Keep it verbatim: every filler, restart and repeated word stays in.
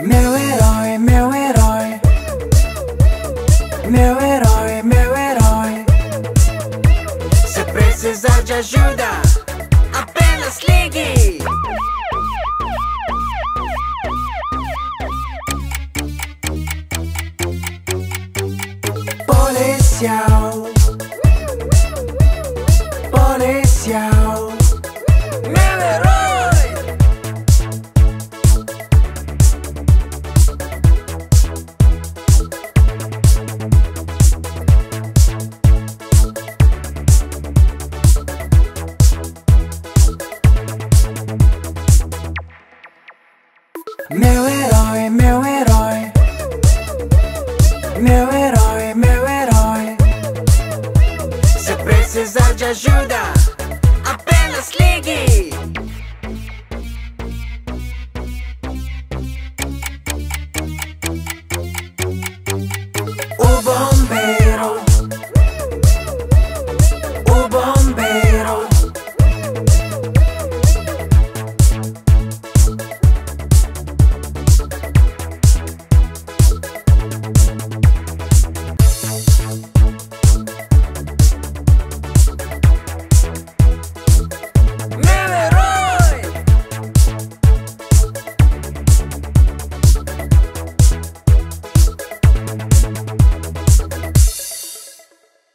Mirror, mirror, mirror, mirror. Se precisar de ajuda, apenas ligue. Policial, policial, meu herói. Meu herói, meu herói, meu herói, meu herói. Se precisar de ajuda, apenas ligue!